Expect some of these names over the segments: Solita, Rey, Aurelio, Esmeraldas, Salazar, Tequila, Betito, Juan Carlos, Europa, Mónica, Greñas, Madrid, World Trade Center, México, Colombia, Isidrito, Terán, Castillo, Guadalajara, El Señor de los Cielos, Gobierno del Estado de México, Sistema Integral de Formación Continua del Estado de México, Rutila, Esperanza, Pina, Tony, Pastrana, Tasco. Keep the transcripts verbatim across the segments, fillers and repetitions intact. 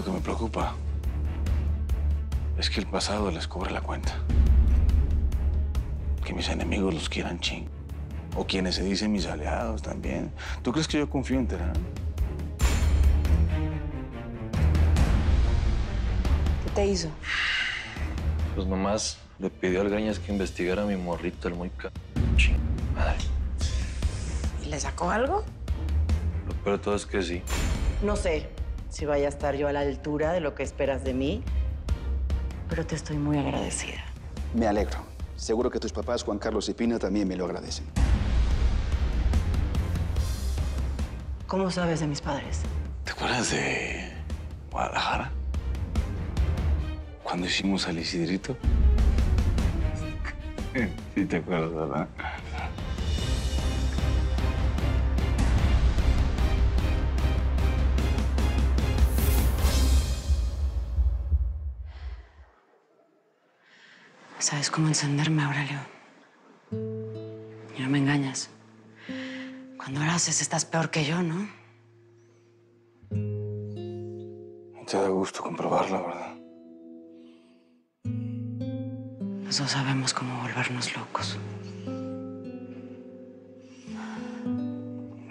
lo que me preocupa es que el pasado les cubre la cuenta. Que mis enemigos los quieran ching. O quienes se dicen mis aliados también. ¿Tú crees que yo confío en Terán? ¿Qué te hizo? Pues nomás le pidió al Greñas que investigara a mi morrito, el muy ca... ching. Madre. ¿Y le sacó algo? Lo peor de todo es que sí. No sé si vaya a estar yo a la altura de lo que esperas de mí, pero te estoy muy agradecida. Me alegro. Seguro que tus papás, Juan Carlos y Pina, también me lo agradecen. ¿Cómo sabes de mis padres? ¿Te acuerdas de Guadalajara? Cuando hicimos al Isidrito. Sí te acuerdas, ¿verdad? ¿Sabes cómo encenderme, Aurelio? Y no me engañas. Cuando lo haces, estás peor que yo, ¿no? No te da gusto comprobarla, ¿verdad? Nosotros sabemos cómo volvernos locos.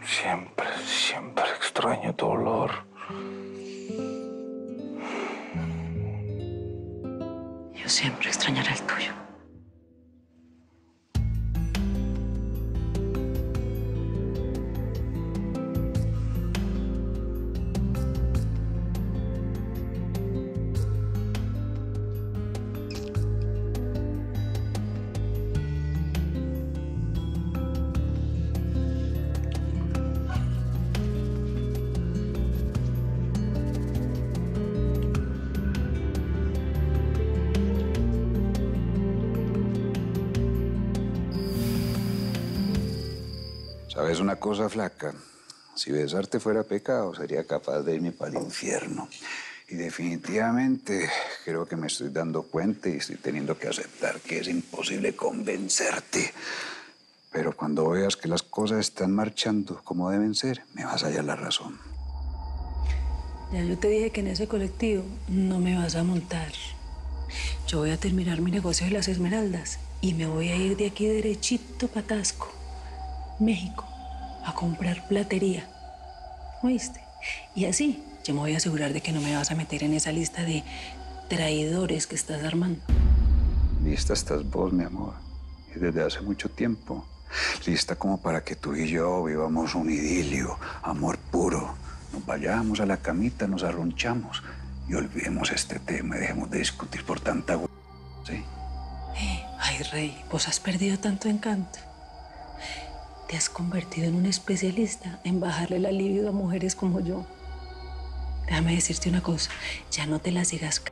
Siempre, siempre extraño tu olor. Siempre extrañará el tuyo. Es una cosa, flaca. Si besarte fuera pecado, sería capaz de irme para el infierno. Y definitivamente creo que me estoy dando cuenta y estoy teniendo que aceptar que es imposible convencerte. Pero cuando veas que las cosas están marchando como deben ser, me vas a hallar la razón. Ya yo te dije que en ese colectivo no me vas a montar. Yo voy a terminar mi negocio de las Esmeraldas y me voy a ir de aquí derechito para Tasco, México, a comprar platería, ¿oíste? Y así yo me voy a asegurar de que no me vas a meter en esa lista de traidores que estás armando. Lista estás vos, mi amor, y desde hace mucho tiempo. Lista como para que tú y yo vivamos un idilio, amor puro. Nos vayamos a la camita, nos arrunchamos y olvidemos este tema y dejemos de discutir por tanta hue... ¿sí? Eh, ay, Rey, vos has perdido tanto encanto. Te has convertido en un especialista en bajarle la libido a mujeres como yo. Déjame decirte una cosa, ya no te la sigas c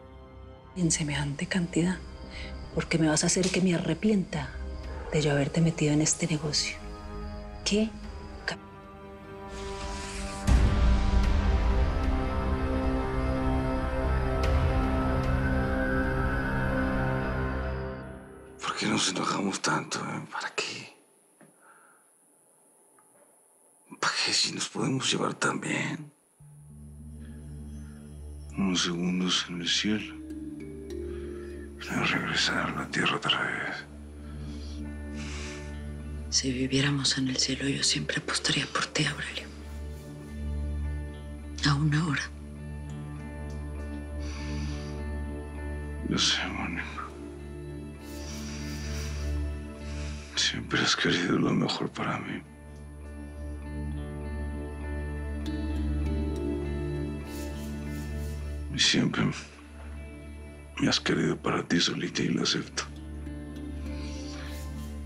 en semejante cantidad, porque me vas a hacer que me arrepienta de yo haberte metido en este negocio. ¿Qué? ¿Por qué nos enojamos tanto? ¿Eh? ¿Para qué? ¿Para qué si nos podemos llevar tan bien? Unos segundos en el cielo. Para regresar a la tierra otra vez. Si viviéramos en el cielo, yo siempre apostaría por ti, Aurelio. Aún ahora. Yo sé, Mónica. Siempre has querido lo mejor para mí. Y siempre me has querido para ti, Solita, y lo acepto.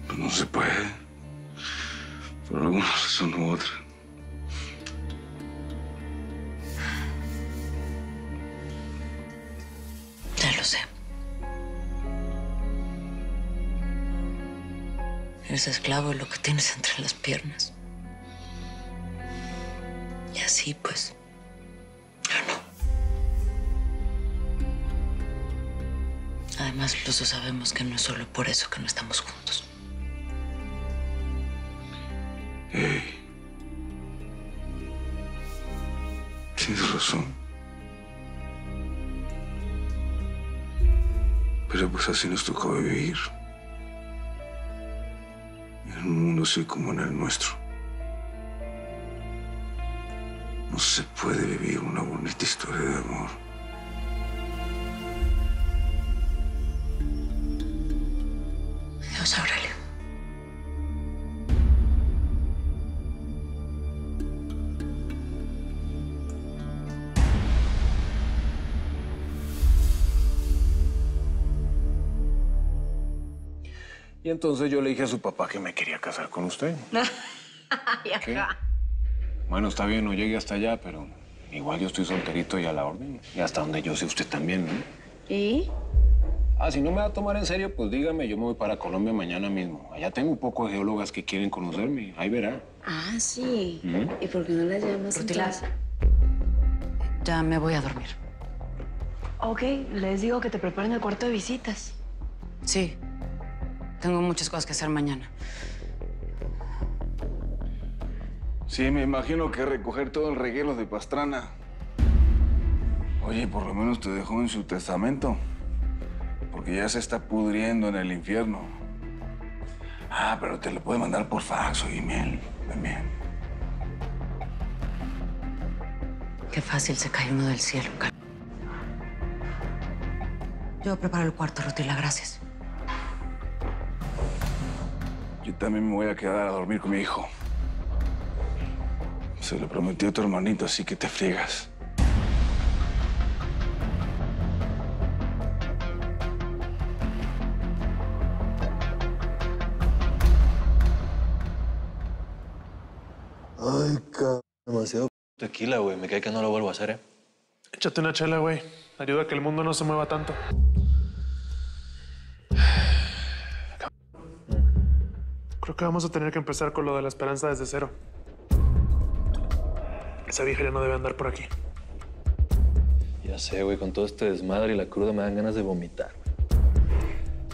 Pero no se puede. Por alguna razón u otra. Ya lo sé. Eres esclavo de lo que tienes entre las piernas. Y así, pues... Además, los dos sabemos que no es solo por eso que no estamos juntos. Hey. Tienes razón. Pero pues así nos tocó vivir. En un mundo así como en el nuestro. No se puede vivir una bonita historia de amor. Dios, Aurelio. Y entonces yo le dije a su papá que me quería casar con usted. ¿Qué? Bueno, está bien, no llegué hasta allá, pero igual yo estoy solterito y a la orden. Y hasta donde yo sé, usted también, ¿no? ¿Y? Ah, si no me va a tomar en serio, pues dígame, yo me voy para Colombia mañana mismo. Allá tengo un poco de geólogas que quieren conocerme, ahí verá. Ah, sí. ¿Mm? ¿Y por qué no las llamas? Rutila. Ya me voy a dormir. Ok, les digo que te preparen el cuarto de visitas. Sí. Tengo muchas cosas que hacer mañana. Sí, me imagino que recoger todo el reguero de Pastrana. Oye, por lo menos te dejó en su testamento. Porque ya se está pudriendo en el infierno. Ah, pero te lo puede mandar por fax o email también. Qué fácil se cae uno del cielo, Carlos. Yo preparo el cuarto, Rutila, gracias. Yo también me voy a quedar a dormir con mi hijo. Se lo prometí a tu hermanito, así que te friegas. Ay, cabrón. Demasiado tequila, güey. Me cae que no lo vuelvo a hacer, ¿eh? Échate una chela, güey. Ayuda a que el mundo no se mueva tanto. Creo que vamos a tener que empezar con lo de la esperanza desde cero. Esa vieja ya no debe andar por aquí. Ya sé, güey. Con todo este desmadre y la cruda me dan ganas de vomitar.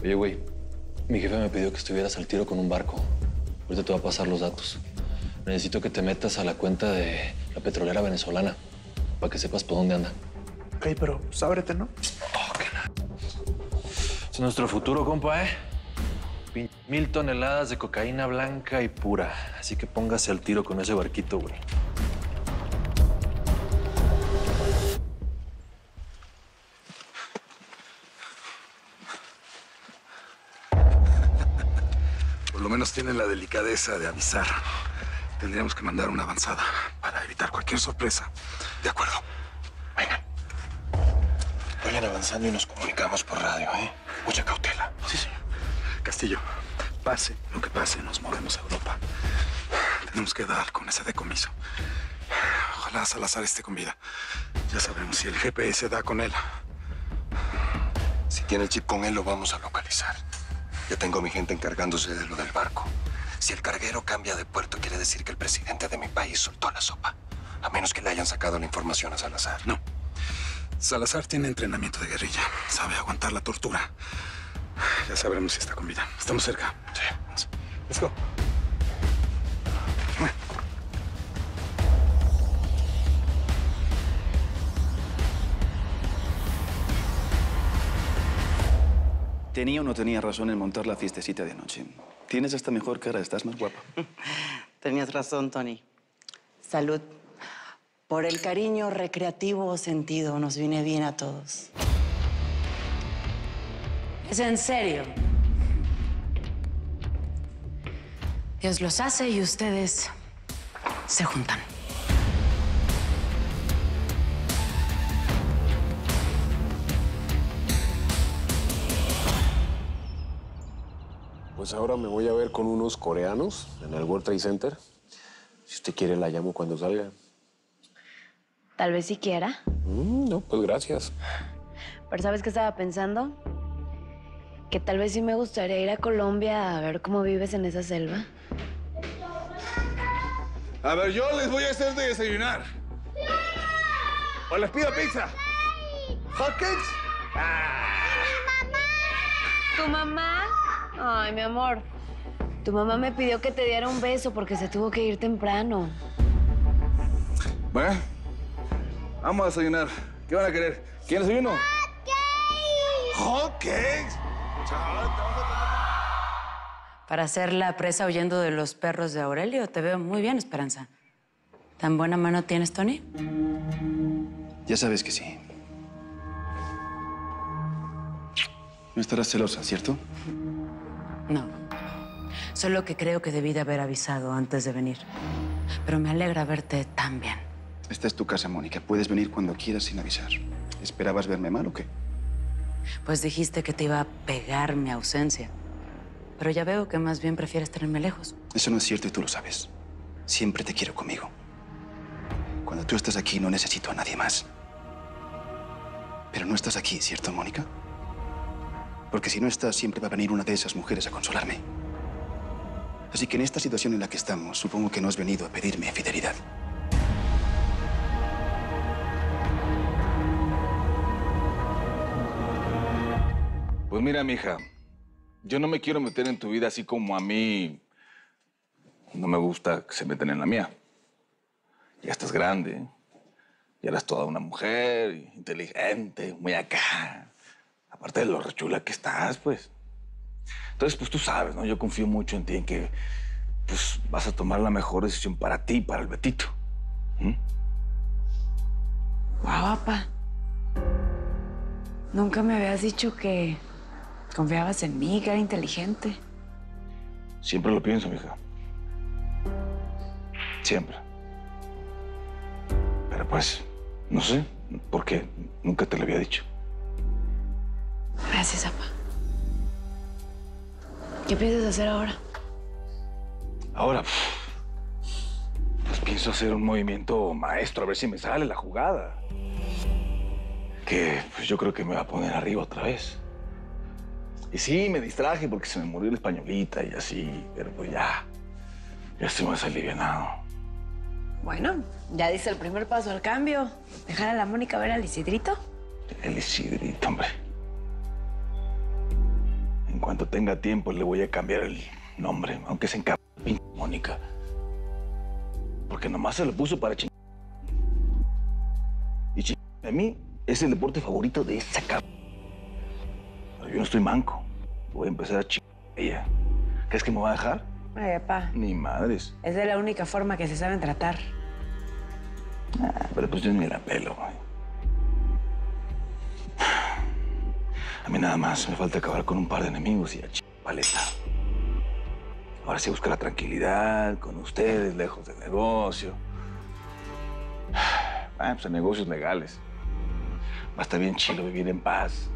Oye, güey. Mi jefe me pidió que estuvieras al tiro con un barco. Ahorita te voy a pasar los datos. Necesito que te metas a la cuenta de la petrolera venezolana para que sepas por dónde anda. Ok, pero pues, ábrete, ¿no? Oh, qué nada. Es nuestro futuro, compa, ¿eh? Mil toneladas de cocaína blanca y pura. Así que póngase al tiro con ese barquito, güey. Por lo menos tienen la delicadeza de avisar. Tendríamos que mandar una avanzada para evitar cualquier sorpresa. De acuerdo. Vengan. Vayan avanzando y nos comunicamos por radio, ¿eh? Mucha cautela. Sí, señor. Castillo, pase lo que pase, nos movemos a Europa. Tenemos que dar con ese decomiso. Ojalá Salazar esté con vida. Ya sabemos si el G P S da con él. Si tiene el chip con él, lo vamos a localizar. Ya tengo a mi gente encargándose de lo del barco. Si el carguero cambia de puerto, quiere decir que el presidente de mi país soltó la sopa. A menos que le hayan sacado la información a Salazar. No. Salazar tiene entrenamiento de guerrilla. Sabe aguantar la tortura. Ya sabremos si está con vida. Estamos cerca. Sí. Vamos. Let's go. ¿Tenía o no tenía razón en montar la fiestecita de anoche? Tienes hasta mejor cara, estás más guapa. Tenías razón, Tony. Salud. Por el cariño recreativo sentido nos viene bien a todos. ¿Es en serio? Dios los hace y ustedes se juntan. Pues ahora me voy a ver con unos coreanos en el World Trade Center. Si usted quiere, la llamo cuando salga. Tal vez si quiera. Mm, no, pues gracias. Pero ¿sabes qué estaba pensando? Que tal vez sí me gustaría ir a Colombia a ver cómo vives en esa selva. A ver, yo les voy a hacer de desayunar. ¡Sí! O les pido pizza. ¿Hotcakes? ¡Ah! ¡Mi mamá! ¿Tu mamá? Ay, mi amor. Tu mamá me pidió que te diera un beso porque se tuvo que ir temprano. Bueno, vamos a desayunar. ¿Qué van a querer? ¿Quieren desayuno? ¡Hotcakes! ¿Hotcakes? ¿Qué? Para hacer la presa huyendo de los perros de Aurelio, te veo muy bien, Esperanza. ¿Tan buena mano tienes, Tony? Ya sabes que sí. No estarás celosa, ¿cierto? No. Solo que creo que debí de haber avisado antes de venir. Pero me alegra verte tan bien. Esta es tu casa, Mónica. Puedes venir cuando quieras sin avisar. ¿Esperabas verme mal o qué? Pues dijiste que te iba a pegar mi ausencia. Pero ya veo que más bien prefieres tenerme lejos. Eso no es cierto y tú lo sabes. Siempre te quiero conmigo. Cuando tú estás aquí no necesito a nadie más. Pero no estás aquí, ¿cierto, Mónica? Porque si no estás, siempre va a venir una de esas mujeres a consolarme. Así que en esta situación en la que estamos, supongo que no has venido a pedirme fidelidad. Pues mira, mija, yo no me quiero meter en tu vida así como a mí no me gusta que se metan en la mía. Ya estás grande, ya eres toda una mujer, inteligente, muy acá. Aparte de lo rechula que estás, pues. Entonces, pues tú sabes, ¿no? Yo confío mucho en ti, en que pues, vas a tomar la mejor decisión para ti, para el Betito. ¿Mm? Guau, papá. Nunca me habías dicho que confiabas en mí, que era inteligente. Siempre lo pienso, mija. Siempre. Pero pues, no sé por qué nunca te lo había dicho. Gracias, papá. ¿Qué piensas hacer ahora? Ahora, pues pienso hacer un movimiento maestro, a ver si me sale la jugada. Que pues, yo creo que me va a poner arriba otra vez. Y sí, me distraje porque se me murió la españolita y así, pero pues ya, ya estoy más alivianado. Bueno, ya dice el primer paso al cambio. Dejar a la Mónica ver al Isidrito. El Isidrito, hombre. En cuanto tenga tiempo le voy a cambiar el nombre, aunque se encabe pinche Mónica. Porque nomás se lo puso para chingar. Y chingar a mí es el deporte favorito de esa cabrón. Pero yo no estoy manco. Voy a empezar a chingar a ella. ¿Crees que me va a dejar? Ay, papá. Ni madres. Esa es la única forma que se saben tratar. Ah, pero pues yo ni la pelo, güey. A mí nada más me falta acabar con un par de enemigos y a ch... paleta. Ahora sí busco la tranquilidad con ustedes, lejos del negocio. Ah, pues a negocios legales. Va a estar bien chido vivir en paz.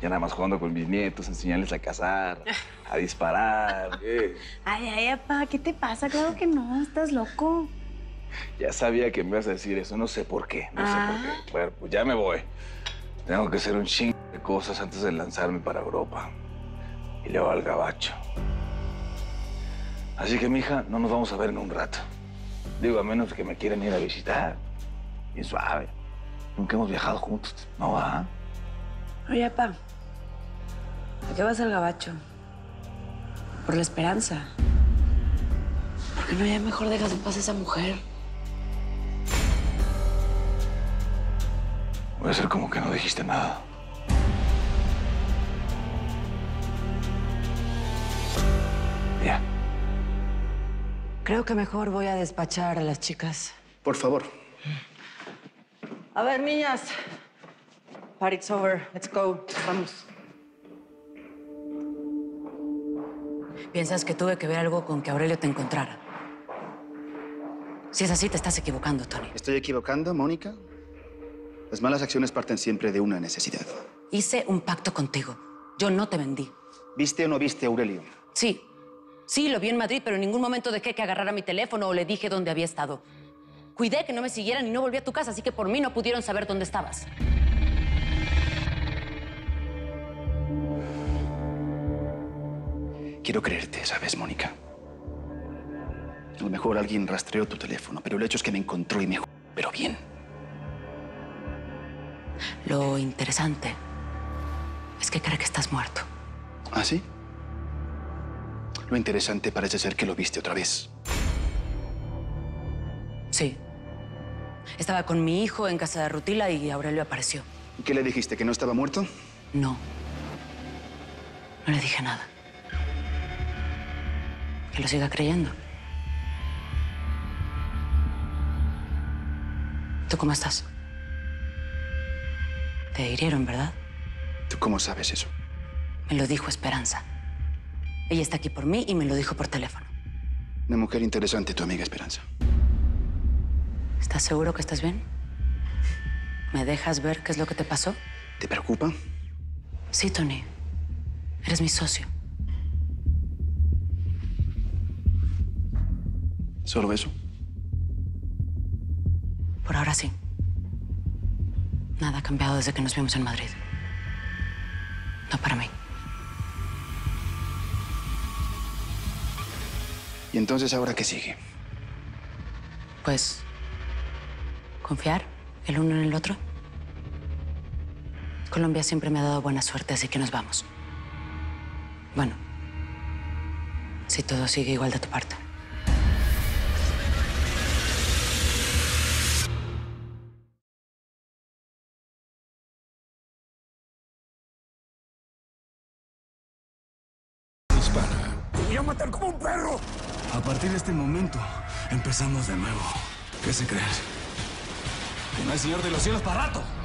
Ya nada más jugando con mis nietos, enseñarles a cazar, a disparar. ¿Qué? Ay, ay, papá, ¿qué te pasa? Claro que no, estás loco. Ya sabía que me ibas a decir eso, no sé por qué, no ah. sé por qué. Bueno, pues ya me voy. Tengo que hacer un chingo de cosas antes de lanzarme para Europa. Y luego al gabacho. Así que, mija, no nos vamos a ver en un rato. Digo, a menos que me quieran ir a visitar. Bien suave. Nunca hemos viajado juntos, ¿no va? Oye, papá, ¿a qué vas al gabacho? Por la Esperanza. ¿Por qué no ya mejor dejas en paz a esa mujer? Voy a hacer como que no dijiste nada. Ya. Creo que mejor voy a despachar a las chicas. Por favor. A ver, niñas. Party's over. Let's go. Vamos. ¿Piensas que tuve que ver algo con que Aurelio te encontrara? Si es así, te estás equivocando, Tony. ¿Estoy equivocando, Mónica? Las malas acciones parten siempre de una necesidad. Hice un pacto contigo. Yo no te vendí. ¿Viste o no viste a Aurelio? Sí. Sí, lo vi en Madrid, pero en ningún momento dejé que agarrara mi teléfono o le dije dónde había estado. Cuidé que no me siguieran y no volví a tu casa, así que por mí no pudieron saber dónde estabas. Quiero creerte, ¿sabes, Mónica? A lo mejor alguien rastreó tu teléfono, pero el hecho es que me encontró y me jodió, pero bien. Lo interesante es que cree que estás muerto. ¿Ah, sí? Lo interesante parece ser que lo viste otra vez. Sí. Estaba con mi hijo en casa de Rutila y Aurelio apareció. ¿Y qué le dijiste? ¿Que no estaba muerto? No. No le dije nada. Que lo siga creyendo. ¿Tú cómo estás? Te hirieron, ¿verdad? ¿Tú cómo sabes eso? Me lo dijo Esperanza. Ella está aquí por mí y me lo dijo por teléfono. Una mujer interesante, tu amiga Esperanza. ¿Estás seguro que estás bien? ¿Me dejas ver qué es lo que te pasó? ¿Te preocupa? Sí, Tony. Eres mi socio. ¿Solo eso? Por ahora sí. Nada ha cambiado desde que nos vimos en Madrid. No para mí. ¿Y entonces ahora qué sigue? Pues... confiar el uno en el otro. Colombia siempre me ha dado buena suerte, así que nos vamos. Bueno, si todo sigue igual de tu parte. Voy a matar como un perro. A partir de este momento, empezamos de nuevo. ¿Qué se creen? Que no hay Señor de los Cielos para rato.